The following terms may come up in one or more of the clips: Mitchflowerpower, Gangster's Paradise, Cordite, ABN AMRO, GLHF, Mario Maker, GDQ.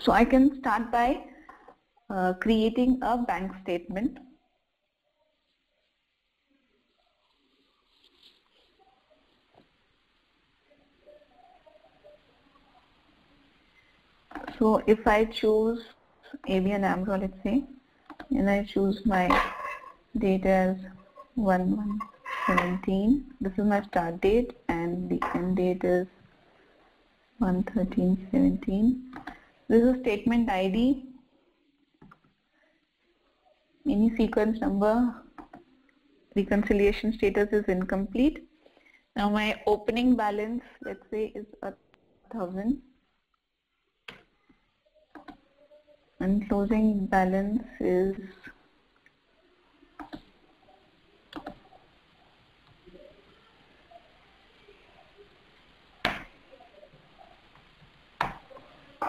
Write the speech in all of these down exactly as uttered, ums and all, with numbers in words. So I can start by uh, creating a bank statement. So if I choose A B N AMRO, let's say, and I choose my date as one one seventeen, this is my start date and the end date is one thirteen seventeen. This is statement I D, any sequence number, reconciliation status is incomplete. Now my opening balance, let's say, is a thousand. And closing balance is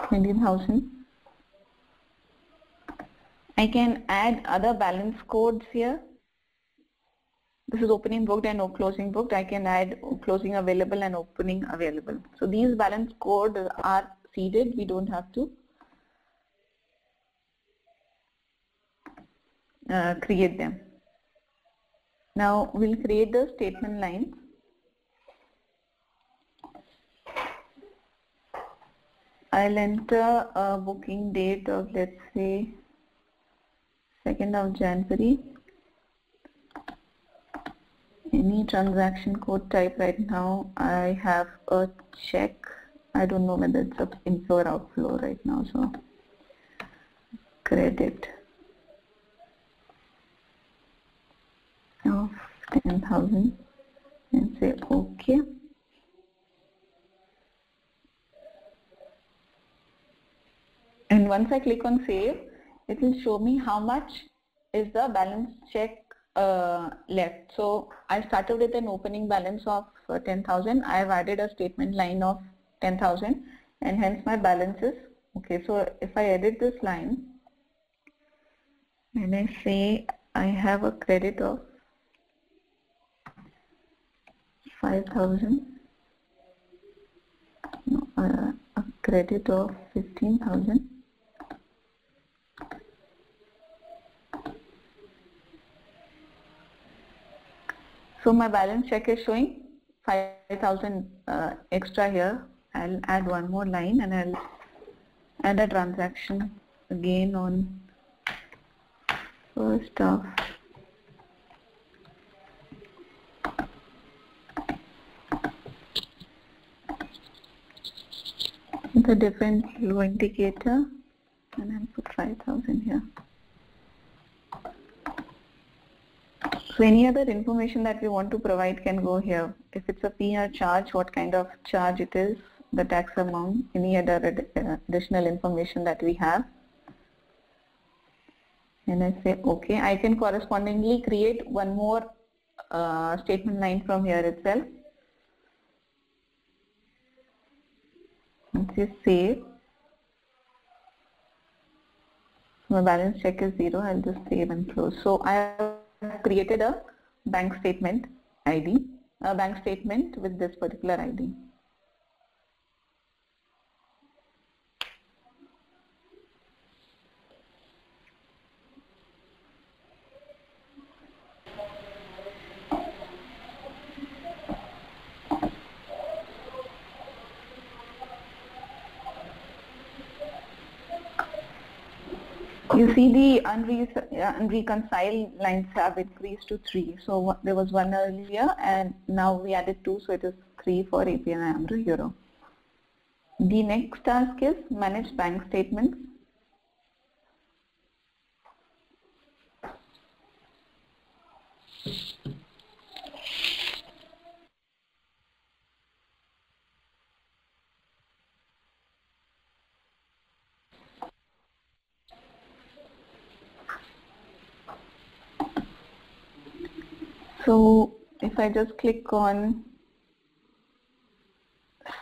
twenty thousand. I can add other balance codes here. This is opening booked and closing booked. I can add closing available and opening available. So these balance codes are seeded. We don't have to Uh, create them. Now we'll create the statement lines. I'll enter a booking date of, let's say, second of January. Any transaction code type. Right now I have a check. I don't know whether it's an inflow or outflow right now, so credit of ten thousand and say OK. And once I click on save, it will show me how much is the balance check uh, left. So I started with an opening balance of ten thousand. I have added a statement line of ten thousand and hence my balance is OK. So if I edit this line and I say I have a credit of five thousand, no, uh, a credit of fifteen thousand, so my balance check is showing five thousand uh, extra here. I'll add one more line and I'll add a transaction again on first of the different flow indicator, and I'll put five thousand here. So any other information that we want to provide can go here. If it's a P R charge, what kind of charge it is, the tax amount, any other additional information that we have. And I say OK. I can correspondingly create one more uh, statement line from here itself. Once you save, my balance check is zero. I'll just save and close. So I have created a bank statement I D, a bank statement with this particular I D. You see the unreconciled lines have increased to three. So there was one earlier and now we added two, so it is three for A B N AMRO Euro. The next task is manage bank statements. So if I just click on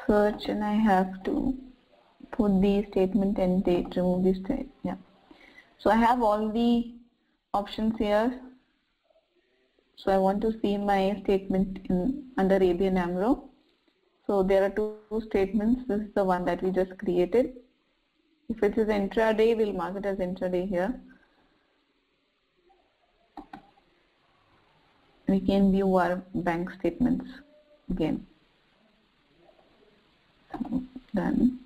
search and I have to put the statement and date, remove this date, yeah. So I have all the options here. So I want to see my statement in under A B N AMRO. So there are two statements. This is the one that we just created. If it is intraday, we'll mark it as intraday here. We can view our bank statements again. So, done.